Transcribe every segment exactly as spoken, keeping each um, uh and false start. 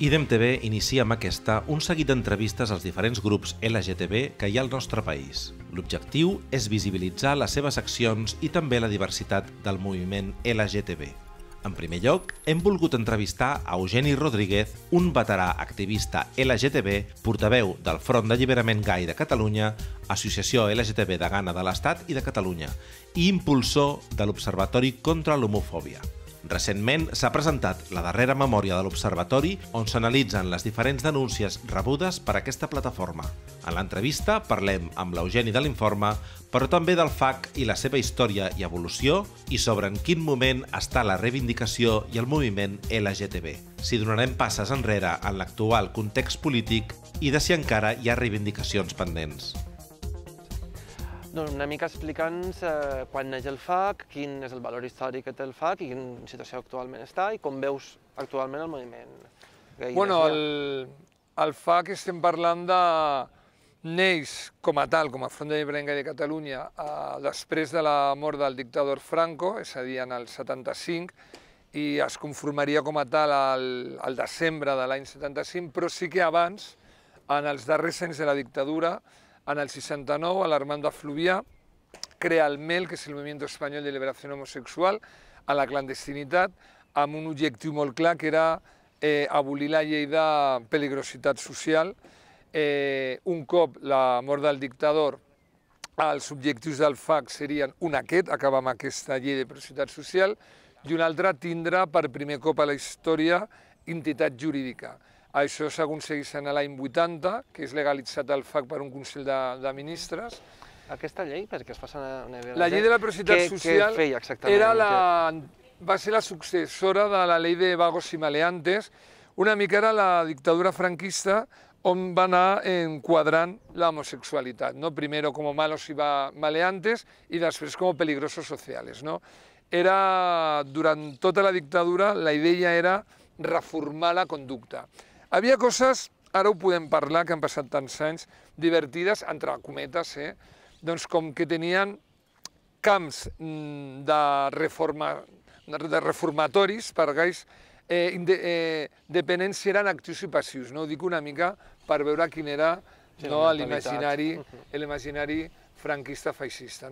idem te ve inicia amb aquesta un seguit d'entrevistes als diferents grups L G T B que hi ha al nostre país. L'objectiu és visibilitzar les seves accions i també la diversitat del moviment L G T B. En primer lloc, hem volgut entrevistar a Eugeni Rodríguez, un veterà activista L G T B, portaveu del Front d'Alliberament Gai de Catalunya, Associació L G T B de Ghana de l'Estat i de Catalunya, i impulsor de l'Observatori contra l'Homofòbia. Recentment s'ha presentat la darrera memòria de l'Observatori on s'analitzen les diferents denúncies rebudes per aquesta plataforma. En l'entrevista parlem amb l'Eugeni de l'informe, però també del F A C i la seva història i evolució i sobre en quin moment està la reivindicació i el moviment L G T B. Si donarem passes enrere en l'actual context polític i de si encara hi ha reivindicacions pendents. Doncs una mica explicant-nos quan neix el F A C, quin és el valor històric que té el F A C i en quina situació actualment està i com veus actualment el moviment gai. Bueno, el F A C estem parlant de... neix com a tal, com a Front d'Alliberament Gai de Catalunya, després de la mort del dictador Franco, és a dir, en el setanta-cinc, i es conformaria com a tal al desembre de l'any setanta-cinc, però sí que abans, en els darrers anys de la dictadura, en el seixanta-nou, a l'Armanda Fluvià, crea el MEL, que és el Movimiento Español de Liberación Homosexual, a la clandestinitat, amb un objectiu molt clar, que era abolir la llei de peligrositat social. Un cop la mort del dictador, els objectius del F A C serien un aquest, acabar amb aquesta llei de peligrositat social, i un altre tindrà per primer cop a la història entitat jurídica. Això s'aconsegueix en l'any vuitanta, que és legalitzat al F A C per un Consell de Ministres. Aquesta llei, perquè es passa una... La llei de la peligrositat social va ser la successora de la llei de vagos i maleantes, una mica era la dictadura franquista on va anar enquadrant l'homosexualitat, primer com a malos i maleantes i després com a peligrosos socials. Durant tota la dictadura la idea era reformar la conducta. Hi havia coses, ara ho podem parlar, que han passat tants anys, divertides, entre cometes, doncs com que tenien camps de reformatoris per gais, depenent si eren actius i passius, ho dic una mica per veure quin era l'imaginari franquista-feixista.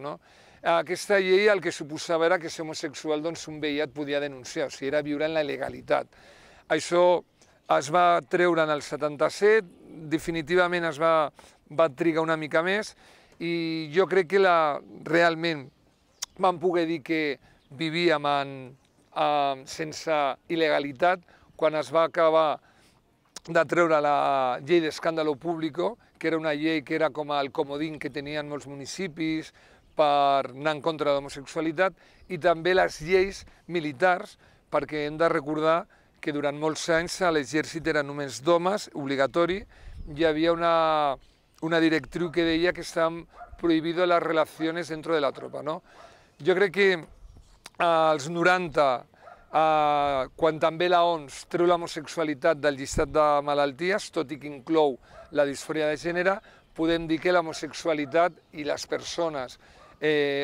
Aquesta llei el que suposava era que ser homosexual un veïat podia denunciar, o sigui, era viure en la il·legalitat. Això es va treure en el setanta-set, definitivament es va trigar una mica més i jo crec que realment vam poder dir que vivíem sense il·legalitat quan es va acabar de treure la llei d'escàndalo público, que era una llei que era com el comodín que tenien molts municipis per anar en contra de l'homosexualitat, i també les lleis militars, perquè hem de recordar que durant molts anys l'exèrcit era només d'homes, obligatori, hi havia una directriu que deia que estaven prohibides les relacions dentro de la tropa. Jo crec que als noranta, quan també l'O M S treu l'homosexualitat del llistat de malalties, tot i que inclou la disforia de gènere, podem dir que l'homosexualitat i les persones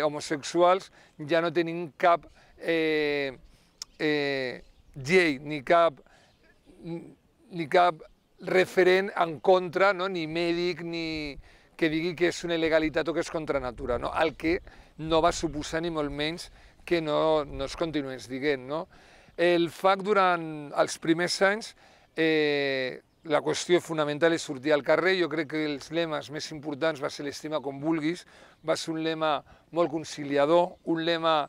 homosexuals ja no tenim cap llei ni cap referent en contra, ni mèdic, ni que digui que és una il·legalitat o que és contra natura, el que no va suposar ni molt menys que no es continués dient. El F A C durant els primers anys, la qüestió fonamental és sortir al carrer. Jo crec que els lemes més importants va ser l'estima com vulguis, va ser un lema molt conciliador, un lema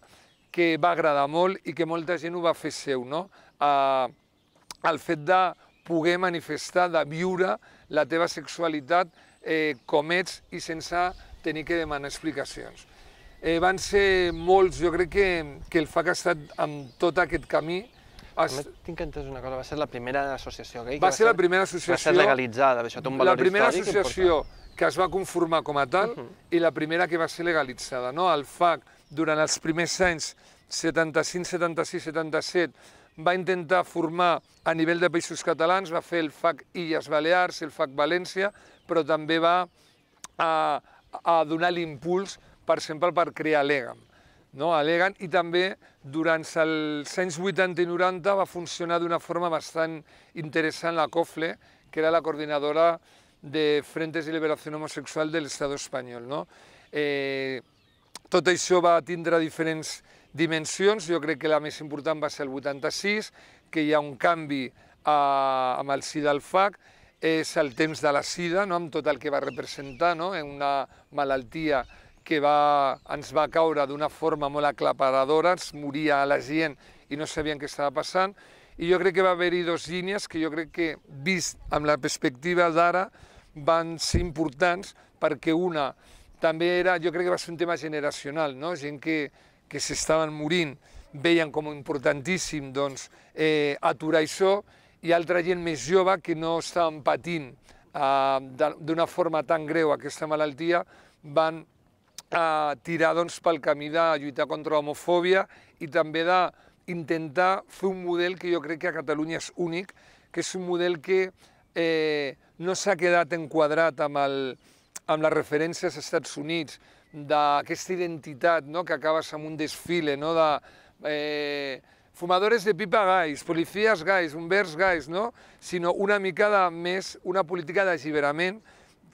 que va agradar molt i que molta gent ho va fer seu. El fet de poder manifestar, de viure la teva sexualitat com ets i sense tenir que demanar explicacions. Van ser molts, jo crec que el F A C ha estat amb tot aquest camí. Tinc que entendre una cosa, va ser la primera associació gai? Va ser la primera associació... Va ser legalitzada, això té un valor històric important. La primera associació que es va conformar com a tal i la primera que va ser legalitzada. El F A C, durant els primers anys, setanta-cinc, setanta-sis, setanta-set, va intentar formar a nivell de països catalans, va fer el F A C Illes Balears, el F A C València, però també va donar l'impuls, per exemple, per crear l'Egan. no, a l'Egan, i també durant els anys vuitanta i noranta va funcionar d'una forma bastant interessant la COFLE, que era la coordinadora de Frentes de Liberación Homosexual del Estado espanyol, no? Eh, tot això va tindre diferents dimensions. Jo crec que la més important va ser el vuitanta-sis, que hi ha un canvi a, amb el SIDA al F A C, és el temps de la SIDA, no? Amb tot el que va representar, no? Una malaltia que va, ens va caure d'una forma molt aclaparadora, ens moria la gent i no sabien què estava passant, i jo crec que va haver-hi dues línies que jo crec que, vist amb la perspectiva d'ara, van ser importants, perquè una també era, jo crec que va ser un tema generacional, no? Gent que, que s'estaven morint veien com importantíssim doncs, eh, aturar això, i altra gent més jove que no estaven patint eh, d'una forma tan greu aquesta malaltia, van eh, tirar doncs, pel camí de lluitar contra l'homofòbia i també de intentar fer un model que jo crec que a Catalunya és únic, que és un model que eh, no s'ha quedat enquadrat amb, el, amb les referències als Estats Units, d'aquesta identitat, no?, que acabes amb un desfile, no?, de eh, fumadores de pipa gais, policies gais, bombers gais, no?, sinó una mica de més, una política d'alliberament,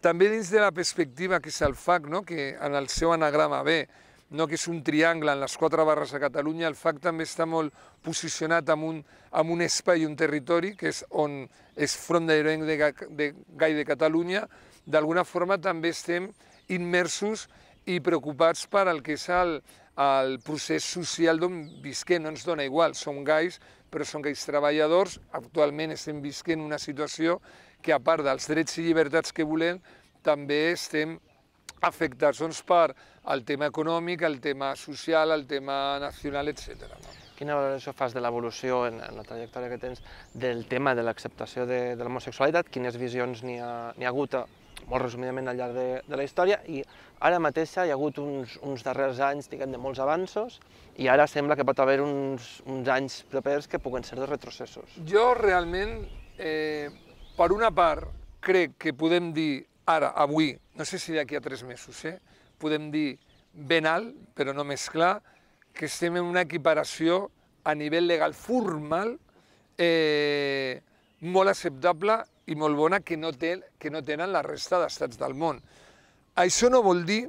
també dins de la perspectiva que és el F A C, no?, que en el seu anagrama ve, no, que és un triangle en les quatre barres de Catalunya. El F A C també està molt posicionat en un, en un espai, un territori, que és on és Front d'Alliberament Gai de Catalunya. D'alguna forma també estem immersos i preocupats per el que és el, el procés social d'on visquem. No ens dona igual, som gais, però som gais treballadors. Actualment estem visquent una situació que, a part dels drets i llibertats que volem, també estem afectats doncs, per el tema econòmic, el tema social, el tema nacional, etcètera. Quina valoració fas de l'evolució en, en la trajectòria que tens del tema de l'acceptació de, de l'homosexualitat? Quines visions n'hi ha, ha hagut, molt resumidament, al llarg de, de la història? I ara mateix hi ha hagut uns, uns darrers anys, diguem, de molts avanços, i ara sembla que pot haver uns, uns anys propers que puguen ser de retrocessos. Jo realment, eh, per una part, crec que podem dir ara, avui, no sé si d'aquí a tres mesos, eh? podem dir ben alt, però no més clar, que estem en una equiparació a nivell legal formal eh, molt acceptable i molt bona que no, ten, que no tenen la resta d'estats del món. Això no vol dir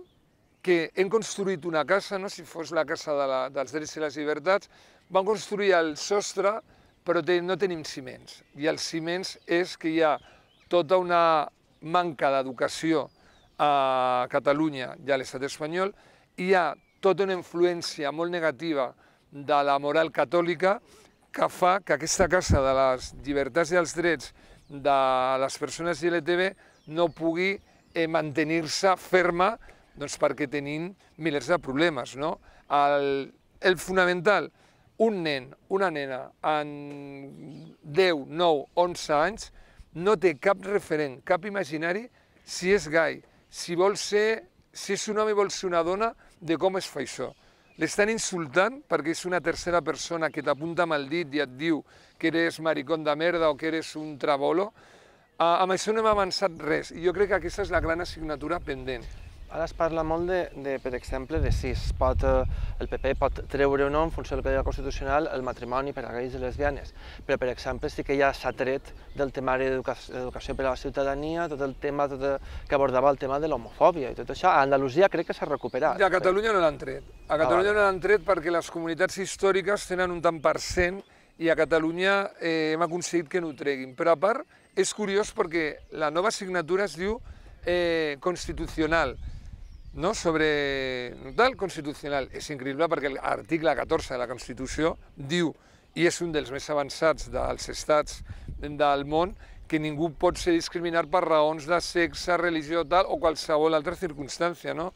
que hem construït una casa, no? Si fos la casa de la, dels drets i les llibertats, van construir el sostre, però ten, no tenim ciments. I els ciments és que hi ha tota una manca d'educació a Catalunya i a l'estat espanyol, hi ha tota una influència molt negativa de la moral catòlica que fa que aquesta casa de les llibertats i els drets de les persones L G B T no pugui mantenir-se ferma, doncs, perquè tenim milers de problemes, no? El, el fonamental, un nen, una nena, en deu, nou, onze anys, no té cap referent, cap imaginari, si és gai, si vol ser, si és un home i vol ser una dona, de com es fa això. L'estan insultant perquè és una tercera persona que t'apunta amb el dit i et diu que eres maricón de merda o que eres un trabolo. Ah, amb això no hem avançat res, i jo crec que aquesta és la gran assignatura pendent. Ara es parla molt, de, de, per exemple, de si es pot, el P P pot treure o no, en funció del que deia el Constitucional, el matrimoni per a gais i lesbianes. Però, per exemple, sí que ja s'ha tret del temari d'educació per a la ciutadania, tot el tema tot el, que abordava el tema de l'homofòbia i tot això. A Andalusia crec que s'ha recuperat. I a Catalunya no l'han tret. A Catalunya ah, no l'han tret perquè les comunitats històriques tenen un tant per cent i a Catalunya eh, hem aconseguit que no ho treguin. Però, a part, és curiós perquè la nova assignatura es diu eh, constitucional. No, sobre tal constitucional. És increïble perquè l'article catorze de la Constitució diu, i és un dels més avançats dels estats del món, que ningú pot ser discriminat per raons de sexe, religió tal o qualsevol altra circumstància. No?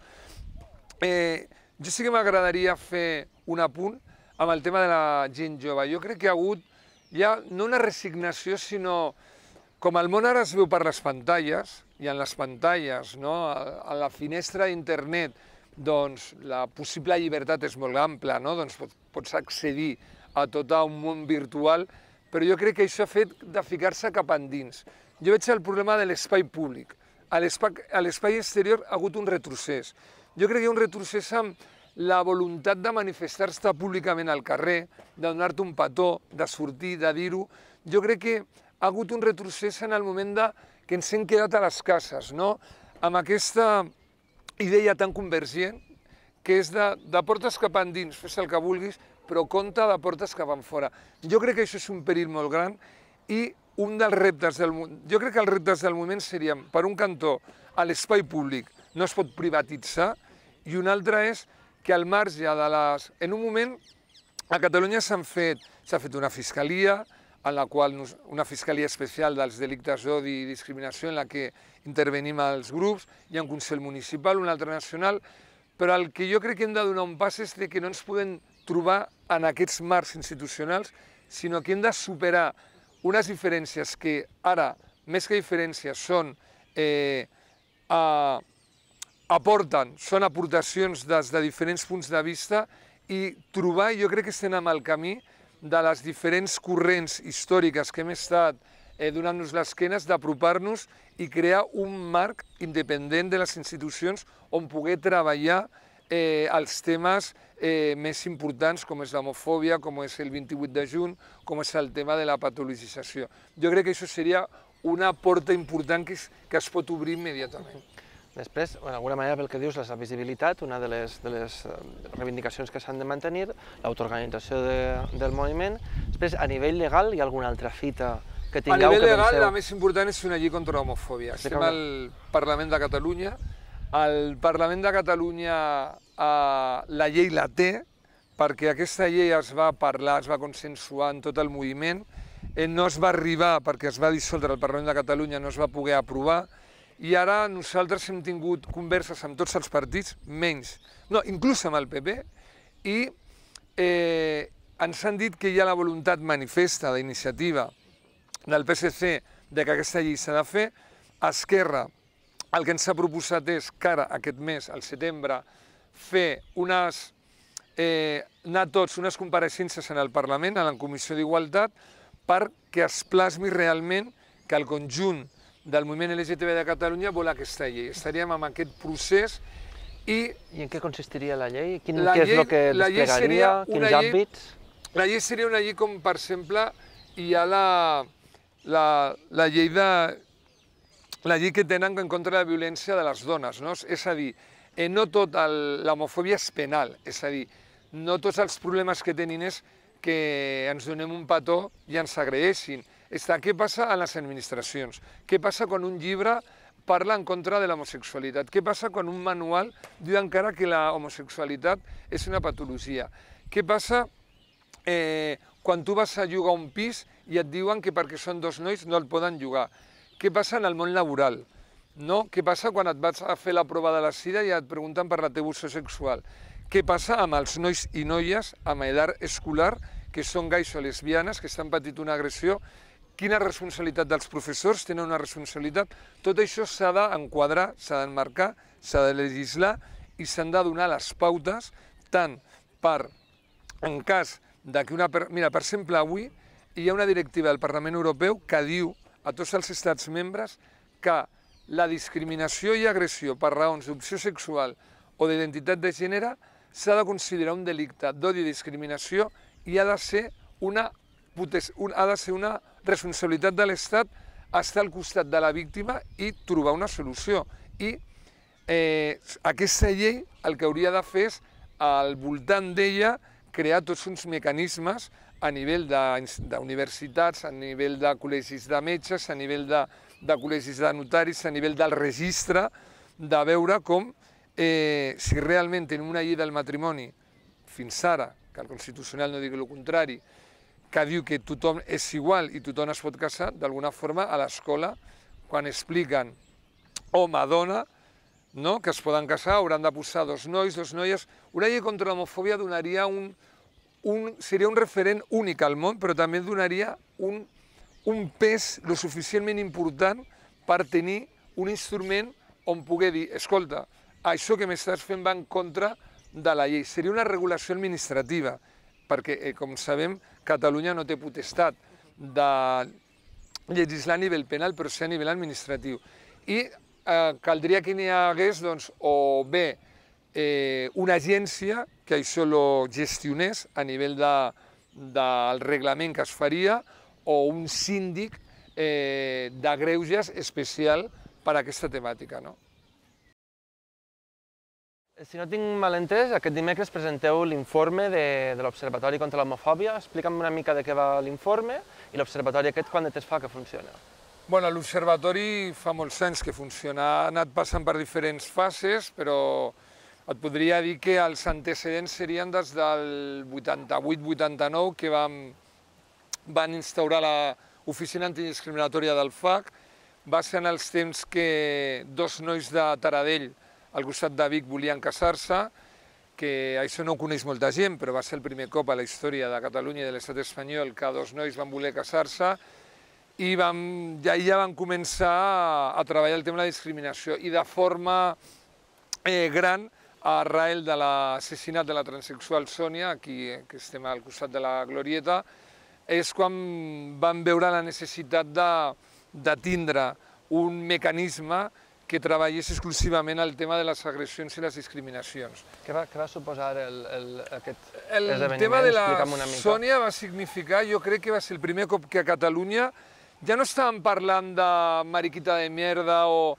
Eh, jo sí que m'agradaria fer un apunt amb el tema de la gent jove. Jo crec que ha hagut ja no una resignació, sinó com el món ara es veu per les pantalles, i en les pantalles, no? A la finestra d'internet, doncs la possible llibertat és molt ampla, no? Doncs pots accedir a tot un món virtual, però jo crec que això ha fet de ficar-se cap endins. Jo veig el problema de l'espai públic. A l'espai exterior ha hagut un retrocés. Jo crec que hi ha un retrocés amb la voluntat de manifestar-se públicament al carrer, de donar-te un petó, de sortir, de dir-ho, jo crec que ha hagut un retrocés en el moment que ens hem quedat a les cases, no? Amb aquesta idea tan convergent, que és de, de portes cap endins, fes el que vulguis, però compte de portes cap enfora. Jo crec que això és un perill molt gran i un dels reptes del moment... Jo crec que els reptes del moment serien, per un cantó, a l'espai públic no es pot privatitzar, i un altre és que al marge de les... En un moment, a Catalunya s'han fet, s'ha fet una fiscalia, en la qual una fiscalia especial dels delictes d'odi i discriminació, en la que intervenim els grups, hi ha un Consell Municipal, un altre nacional, però el que jo crec que hem de donar un pas és que no ens podem trobar en aquests marcs institucionals, sinó que hem de superar unes diferències que ara, més que diferències, són... Eh, a, aporten, són aportacions des de diferents punts de vista i trobar, jo crec que estem en el camí de les diferents corrents històriques que hem estat donant-nos l'esquena, d'apropar-nos i crear un marc independent de les institucions on poder treballar els temes més importants com és l'homofòbia, com és el vint-i-vuit de juny, com és el tema de la patologització. Jo crec que això seria una porta important que es pot obrir immediatament. Després, d'alguna manera, pel que dius, la visibilitat, una de les reivindicacions que s'han de mantenir, l'autoorganització del moviment. Després, a nivell legal, hi ha alguna altra fita que tingueu que penseu? A nivell legal, la més important és una llei contra l'homofòbia. Estem al Parlament de Catalunya. Al Parlament de Catalunya la llei la té, perquè aquesta llei es va parlar, es va consensuar en tot el moviment. No es va arribar, perquè es va dissoldre el Parlament de Catalunya, no es va poder aprovar. I ara nosaltres hem tingut converses amb tots els partits, menys, no, inclús amb el P P, i ens han dit que hi ha la voluntat manifesta d'iniciativa del P S C que aquesta llei s'ha de fer. Esquerra, el que ens ha proposat és que ara, aquest mes, al setembre, fer unes... anar tots unes compareixences en el Parlament, en la Comissió d'Igualtat, perquè es plasmi realment que el conjunt del moviment L G T B de Catalunya vol aquesta llei. Estaríem en aquest procés i... I en què consistiria la llei? Què és el que desplegaria? Quins àmbits? La llei seria una llei com, per exemple, hi ha la llei que tenen en contra de la violència de les dones. És a dir, no tota l'homofòbia és penal. És a dir, no tots els problemes que tenen és que ens donem un petó i ens agredeixin. Què passa a les administracions? Què passa quan un llibre parla en contra de l'homosexualitat? Què passa quan un manual diu encara que l'homosexualitat és una patologia? Què passa quan tu vas a llogar un pis i et diuen que perquè són dos nois no el poden llogar? Què passa en el món laboral? Què passa quan et vas a fer la prova de la sida i et pregunten per la teva opció sexual? Què passa amb els nois i noies amb edat escolar que són gais o lesbianes, que estan patint una agressió? Quina responsabilitat dels professors? Tenen una responsabilitat? Tot això s'ha d'enquadrar, s'ha d'emmarcar, s'ha de legislar i s'han de donar les pautes tant per, en cas que una... Mira, per exemple, avui hi ha una directiva del Parlament Europeu que diu a tots els estats membres que la discriminació i agressió per raons d'opció sexual o d'identitat de gènere s'ha de considerar un delicte d'odi i discriminació i ha de ser una responsabilitat de l'Estat estar al costat de la víctima i trobar una solució. I aquesta llei el que hauria de fer és, al voltant d'ella, crear tots uns mecanismes a nivell d'universitats, a nivell de col·legis de metges, a nivell de col·legis de notaris, a nivell del registre, de veure com, si realment tenim una llei del matrimoni fins ara, que el Constitucional no digui el contrari, que diu que tothom és igual i tothom es pot casar, d'alguna forma a l'escola, quan expliquen home, dona, que es poden casar, hauran de posar dos nois, dos noies. Una llei contra l'homofòbia donaria un... seria un referent únic al món, però també donaria un pes lo suficientment important per tenir un instrument on poder dir, escolta, això que m'estàs fent va en contra de la llei. Seria una regulació administrativa, perquè, com sabem, Catalunya no té potestat de legislar a nivell penal, però sí a nivell administratiu. I caldria que n'hi hagués, doncs, o bé eh, una agència que això lo gestionés a nivell de, del reglament que es faria, o un síndic eh, de greuges especial per a aquesta temàtica, no? Si no tinc malentès, aquest dimecres presenteu l'informe de, de l'Observatori contra la Homofòbia. Explica'm una mica de què va l'informe i l'Observatori aquest quan de temps fa que funciona. Bueno, l'Observatori fa molts anys que funciona, ha anat passant per diferents fases, però et podria dir que els antecedents serien des del vuitanta-vuit vuitanta-nou, que vam, van instaurar l'oficina antidiscriminatòria del F A C. Va ser en els temps que dos nois de Taradell al costat de Vic volien casar-se, que això no ho coneix molta gent, però va ser el primer cop a la història de Catalunya i de l'estat espanyol que dos nois van voler casar-se, i vam, ja, ja van començar a, a treballar el tema de la discriminació, i de forma eh, gran arrel de l'assassinat de la transsexual Sonia, aquí que estem al costat de la Glorieta, és quan van veure la necessitat de, de tindre un mecanisme que treballés exclusivament el tema de les agressions i les discriminacions. Què va, què va suposar el, el, aquest el esdeveniment? El tema de la Sònia va significar, jo crec que va ser el primer cop que a Catalunya ja no estàvem parlant de mariquita de merda o,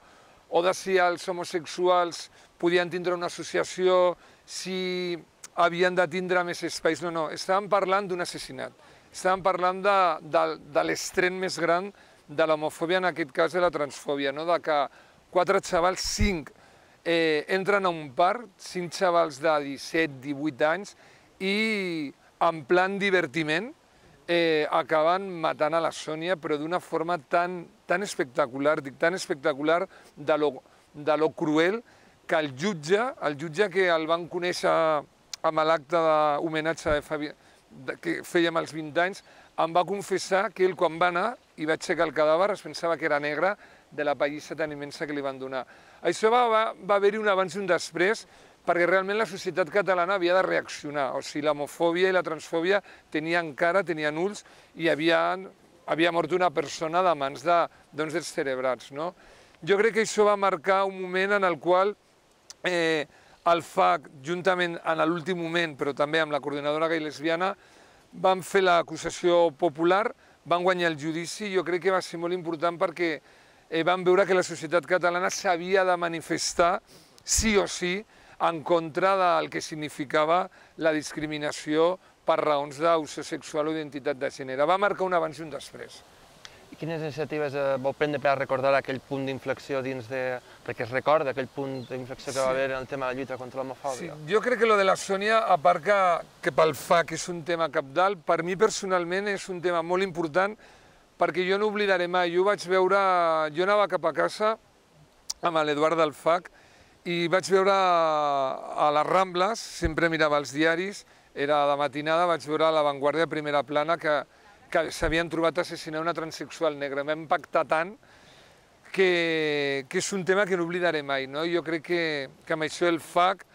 o de si els homosexuals podien tindre una associació, si havien de tindre més espais. No, no, estàvem parlant d'un assassinat. Estàvem parlant de, de, de l'estreny més gran de l'homofòbia, en aquest cas de la transfòbia, no? De que quatre xavals, cinc, eh, entren a un parc, cinc xavals de disset, divuit anys, i en plan divertiment eh, acaben matant a la Sònia, però d'una forma tan, tan espectacular, dic, tan espectacular de lo, de lo cruel, que el jutge, el jutge que el van conèixer amb l'acte d'homenatge que fèiem als vint anys, em va confessar que ell, quan va anar i va aixecar el cadàver, es pensava que era negre, de la pallissa tan immensa que li van donar. Això va, va, va haver-hi un abans i un després, perquè realment la societat catalana havia de reaccionar. O sigui, l'homofòbia i la transfòbia tenien cara, tenien ulls, i havien, havia mort una persona de mans de, doncs, dels cerebrats, no? Jo crec que això va marcar un moment en el qual eh, el F A C, juntament en l'últim moment, però també amb la coordinadora gai lesbiana, van fer l'acusació popular, van guanyar el judici, i jo crec que va ser molt important perquè vam veure que la societat catalana s'havia de manifestar sí o sí en contra del que significava la discriminació per raons d'opció sexual o identitat de gènere. Va marcar un abans i un després. I quines iniciatives vol prendre per recordar aquell punt d'inflexió dins de... perquè es recorda aquell punt d'inflexió que va haver en el tema de la lluita contra l'homofòbia? Jo crec que lo de la Sònia, a part que pel F A C és un tema cabdal, per mi personalment és un tema molt important, perquè jo no oblidaré mai. Jo vaig veure... Jo anava cap a casa amb l'Eduard del F A C i vaig veure a les Rambles, sempre mirava els diaris, era de matinada, vaig veure a La Vanguardia Primera Plana que, que s'havien trobat assassinar una transsexual negra. M'ha impactat tant que, que és un tema que no oblidaré mai, no? Jo crec que, que amb això el F A C,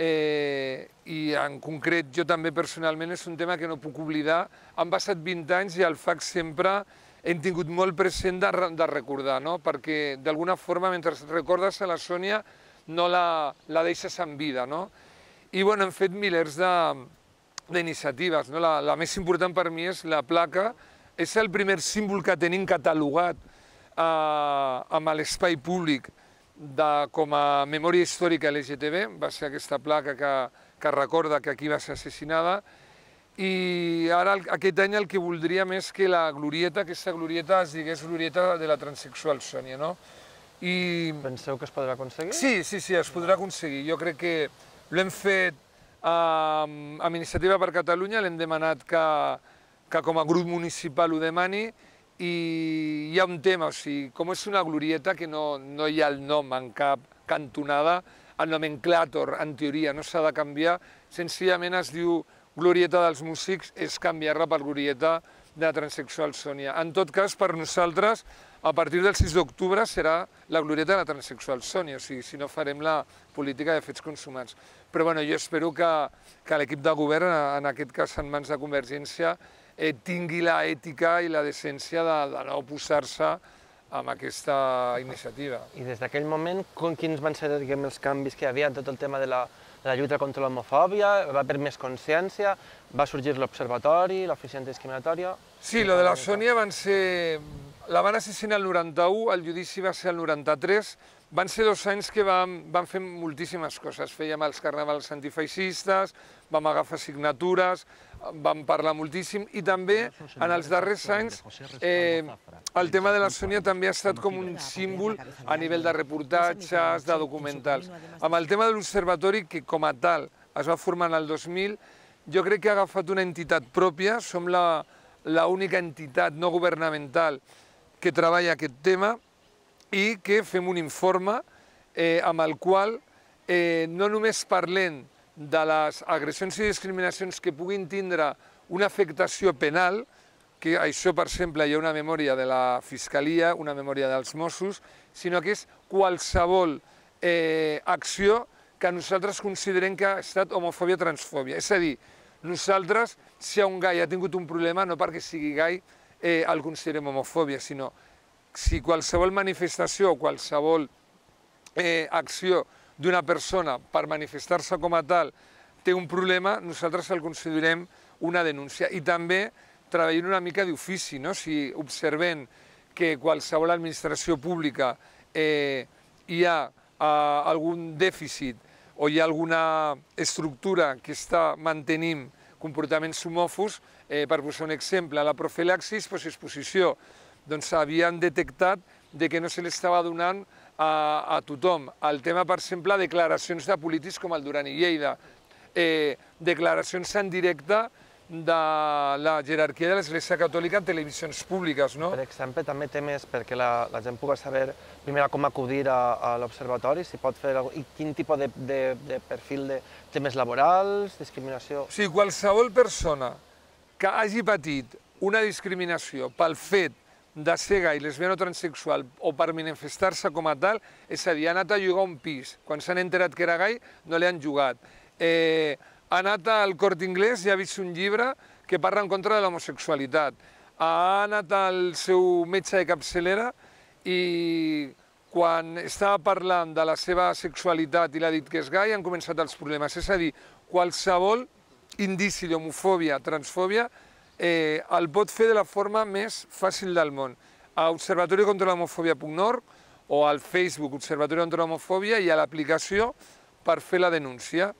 eh, i en concret jo també personalment, és un tema que no puc oblidar. Han passat vint anys i el F A C sempre hem tingut molt present de, de recordar, no? Perquè d'alguna forma, mentre recordes a la Sònia, no la, la deixes en vida, no? I bueno, hem fet milers d'iniciatives, no? La, la més important per mi és la placa, és el primer símbol que tenim catalogat eh, amb l'espai públic de, com a memòria històrica L G T B, va ser aquesta placa que, que recorda que aquí va ser assassinada, i ara aquest any el que voldria més que la glorieta, aquesta glorieta es digués glorieta de la transsexual Sònia, no? I... Penseu que es podrà aconseguir? Sí, sí, sí, es podrà aconseguir. Jo crec que l'hem fet eh, amb Iniciativa per Catalunya, l'hem demanat que, que com a grup municipal ho demani, i hi ha un tema, o sigui, com és una glorieta que no, no hi ha el nom en cap cantonada, el nomenclàtor, en teoria, no s'ha de canviar, senzillament es diu glorieta dels músics, és canviar-la per glorieta de la transsexual Sònia. En tot cas, per nosaltres, a partir del sis d'octubre serà la glorieta de la transsexual Sònia, o sigui, si no farem la política de fets consumats. Però bueno, jo espero que, que l'equip de govern, en aquest cas en mans de Convergència, tingui la ètica i la decència de, de no oposar-se amb aquesta iniciativa. I des d'aquell moment, quins van ser, diguem, els canvis que hi havia en tot el tema de la la lluita contra l'homofòbia, va haver més consciència, va sorgir l'Observatori, l'oficina discriminatòria... Sí, lo de la Sonia van ser... La van assassinar el noranta-u, el judici va ser el noranta-tres, van ser dos anys que vam, vam fer moltíssimes coses. Fèiem els carnavals antifeixistes, vam agafar signatures, vam parlar moltíssim i també en els darrers anys eh, el tema de la Sonia també ha estat com un símbol a nivell de reportatges, de documentals. Amb el tema de l'Observatori, que com a tal es va formar en el dos mil, jo crec que ha agafat una entitat pròpia, som l'única entitat no governamental que treballa aquest tema, i que fem un informe eh, amb el qual eh, no només parlem de les agressions i discriminacions que puguin tindre una afectació penal, que això, per exemple, hi ha una memòria de la Fiscalia, una memòria dels Mossos, sinó que és qualsevol eh, acció que nosaltres considerem que ha estat homofòbia o transfòbia. És a dir, nosaltres, si un gai ha tingut un problema, no perquè sigui gai eh, el considerem homofòbia, sinó si qualsevol manifestació o qualsevol eh, acció d'una persona per manifestar-se com a tal té un problema, nosaltres el considerem una denúncia. I també treballem una mica d'ofici, no? Si observem que qualsevol administració pública eh, hi ha eh, algun dèficit o hi ha alguna estructura que està mantenint comportaments homòfobs, eh, per posar un exemple, la profilaxis, doncs exposició, doncs havien detectat que no se l'estava donant a tothom. El tema, per exemple, declaracions de polítics com el Duran i Lleida, declaracions en directe de la jerarquia de l'Església Catòlica en televisions públiques. Per exemple, també temes perquè la gent pugui saber primer com acudir a l'Observatori, si pot fer quin tipus de perfil de temes laborals, discriminació... O sigui, qualsevol persona que hagi patit una discriminació pel fet de ser gai, lesbiana o transsexual o per manifestar-se com a tal, és a dir, ha anat a llogar un pis. Quan s'han enterat que era gai, no li han llogat. Ha anat al Corte Inglés i ha vist un llibre que parla en contra de l'homosexualitat. Ha anat al seu metge de capçalera i quan estava parlant de la seva sexualitat i l'ha dit que és gai, han començat els problemes. És a dir, qualsevol indici d'homofòbia, transfòbia, el pot fer de la forma més fàcil del món. A observatori contra l'homofòbia punt org o al Facebook Observatori contra l'homofòbia i a l'aplicació per fer la denúncia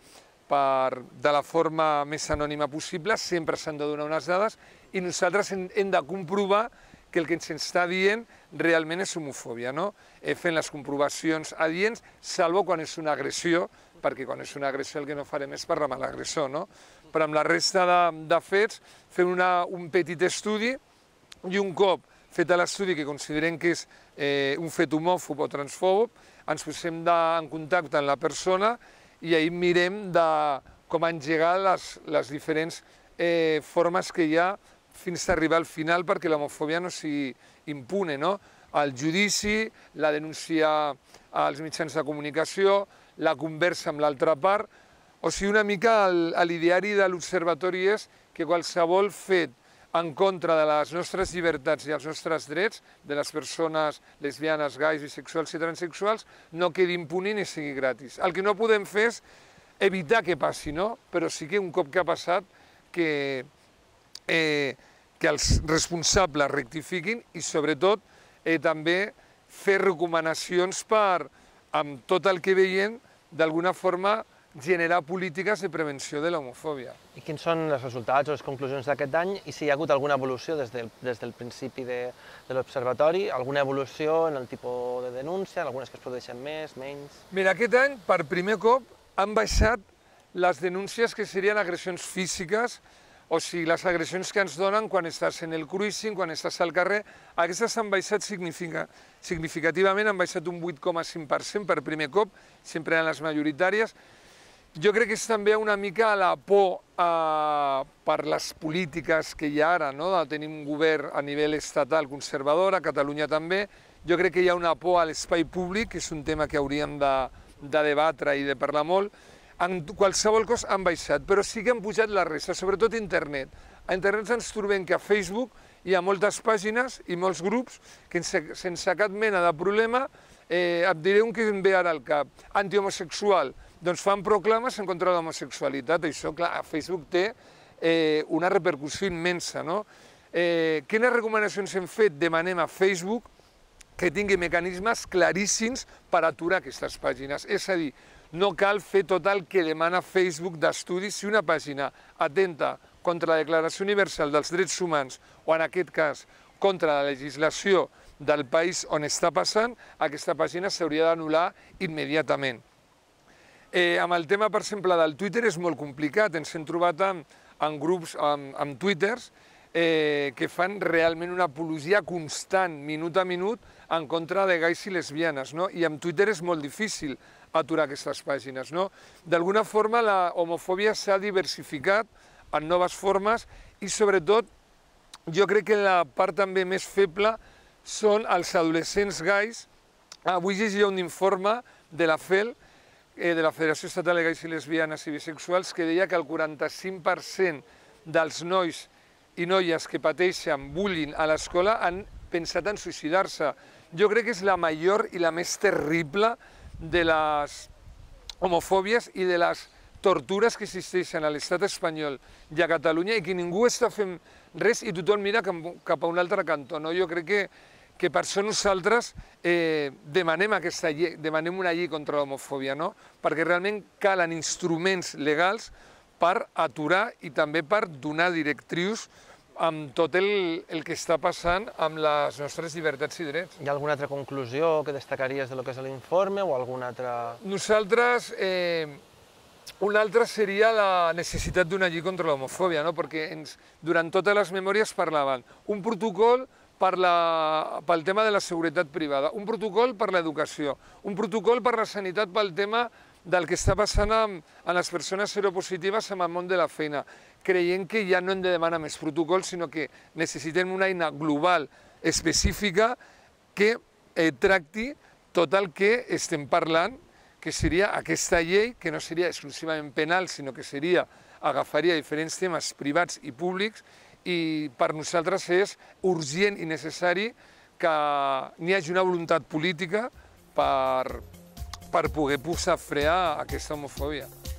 de la forma més anònima possible. Sempre s'han de donar unes dades i nosaltres hem de comprovar que el que ens està dient realment és homofòbia, no? Fent les comprovacions adients, salvo quan és una agressió, perquè quan és una agressió el que no farem és parlar amb l'agressor, no? Però amb la resta de fets fem un petit estudi i un cop fet l'estudi que considerem que és un fet homòfob o transfòbob, ens posem en contacte amb la persona i ahir mirem com engegar les diferents formes que hi ha fins a arribar al final perquè l'homofòbia no sigui impune, no? El judici, la denúncia als mitjans de comunicació, la conversa amb l'altra part. O sigui, una mica l'ideari de l'Observatori és que qualsevol fet en contra de les nostres llibertats i els nostres drets, de les persones lesbianes, gais, bisexuals i transsexuals, no quedi impune ni sigui gratis. El que no podem fer és evitar que passi, no? Però sí que un cop que ha passat que els responsables rectifiquin i, sobretot, també fer recomanacions per, amb tot el que veiem, d'alguna forma generar polítiques de prevenció de l'homofòbia. I quins són els resultats o les conclusions d'aquest any i si hi ha hagut alguna evolució des del principi de l'Observatori, alguna evolució en el tipus de denúncia, en algunes que es produeixen més, menys... Mira, aquest any, per primer cop, han baixat les denúncies que serien agressions físiques, o sigui, les agressions que ens donen quan estàs en el cruising, quan estàs al carrer, aquestes han baixat significativament, han baixat un vuit coma cinc per cent per primer cop, sempre eren les majoritàries. Jo crec que és també una mica la por per les polítiques que hi ha ara, no? Tenim un govern a nivell estatal conservador, a Catalunya també. Jo crec que hi ha una por a l'espai públic, que és un tema que hauríem de debatre i de parlar molt. En qualsevol cosa han baixat, però sí que han pujat la resta, sobretot internet. A internet ens trobem que a Facebook hi ha moltes pàgines i molts grups que sense cap mena de problema, et diré un que em ve ara al cap, antihomosexual, doncs fan proclames en contra de l'homosexualitat. Això, clar, a Facebook té una repercussió immensa, no? Quines recomanacions hem fet? Demanem a Facebook que tingui mecanismes claríssims per aturar aquestes pàgines. És a dir, no cal fer tot el que demana Facebook d'estudi si una pàgina atenta contra la Declaració Universal dels Drets Humans o, en aquest cas, contra la legislació del país on està passant, aquesta pàgina s'hauria d'anul·lar immediatament. Amb el tema, per exemple, del Twitter és molt complicat. Ens hem trobat en grups, en Twitters, que fan realment una apologia constant, minut a minut, en contra de gais i lesbianes. I amb Twitter és molt difícil aturar aquestes pàgines. D'alguna forma, la homofòbia s'ha diversificat en noves formes i, sobretot, jo crec que la part també més feble són els adolescents gais. Avui llegia un informe de la F E L, de la Federació Estatal de Gais i Lesbianes i Bisexuals, que deia que el quaranta-cinc per cent dels nois i noies que pateixen bullying a l'escola han pensat en suïcidar-se. Jo crec que és la major i la més terrible de les homofòbies i de les tortures que existeixen a l'estat espanyol i a Catalunya i que ningú està fent res i tothom mira cap a un altre cantó. Jo crec que que per això nosaltres demanem una llei contra l'homofòbia, perquè realment calen instruments legals per aturar i també per donar directrius amb tot el que està passant amb les nostres llibertats i drets. Hi ha alguna altra conclusió que destacaries del que és l'informe o alguna altra...? Nosaltres... Una altra seria la necessitat d'una llei contra l'homofòbia, perquè durant totes les memòries parlaven un protocol pel tema de la seguretat privada, un protocol per l'educació, un protocol per la sanitat pel tema del que està passant amb les persones seropositives en el món de la feina. Creiem que ja no hem de demanar més protocols, sinó que necessitem una eina global, específica, que tracti tot el que estem parlant, que seria aquesta llei, que no seria exclusivament penal, sinó que agafaria diferents temes privats i públics, i per nosaltres és urgent i necessari que n'hi hagi una voluntat política per poder posar fre a aquesta homofòbia.